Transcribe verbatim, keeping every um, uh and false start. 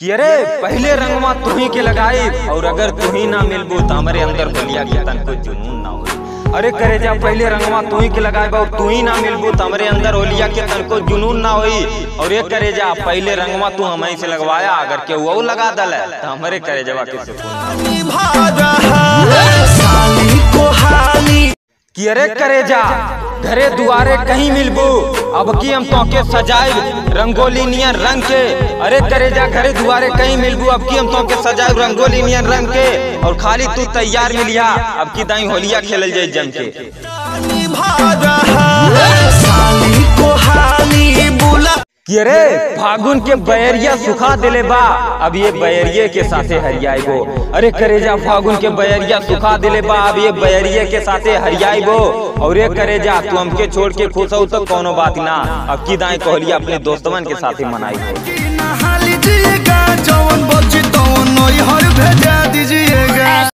कि अरे पहले रंगवा तुही के लगाई और अगर तुही ना मिलबो तो हमरे अंदर बलिया के तन को जुनून ना होई। अरे करेजा पहले रंगवा तुही के लगाई और तुही ना मिलबो तो हमरे अंदर ओलिया के तन को जुनून ना होई। और ये करेजा पहले रंगवा तू हमई से लगवाया अगर के वो लगा दले तो हमरे करेजवा के सुकून। कि अरे करेजा घरे दुआरे कहीं मिलबू अब की हम तोके सजाए रंगोली नियन रंग के। अरे करेजा घरे दुआरे कहीं मिलबू अब की हम तोके सजाए रंगोली नियन रंग के। और खाली तू तैयार मिलिया अब की दाई होलिया खेलल जाए जम के। कि अरे फागुन के बैरिया सुखा दिले बा अब ये बैरिये के साथे हरियाइबो। अरे करेजा फागुन के बैरिया सुखा दिले बा अब ये बैरिये के साथे हरियाइबो। और ये करेजा तू हमके छोड़ के खुश हो तो कोनो बात ना अब की दाएं कोहलिया अपने दोस्तवन के साथे मनाइबो।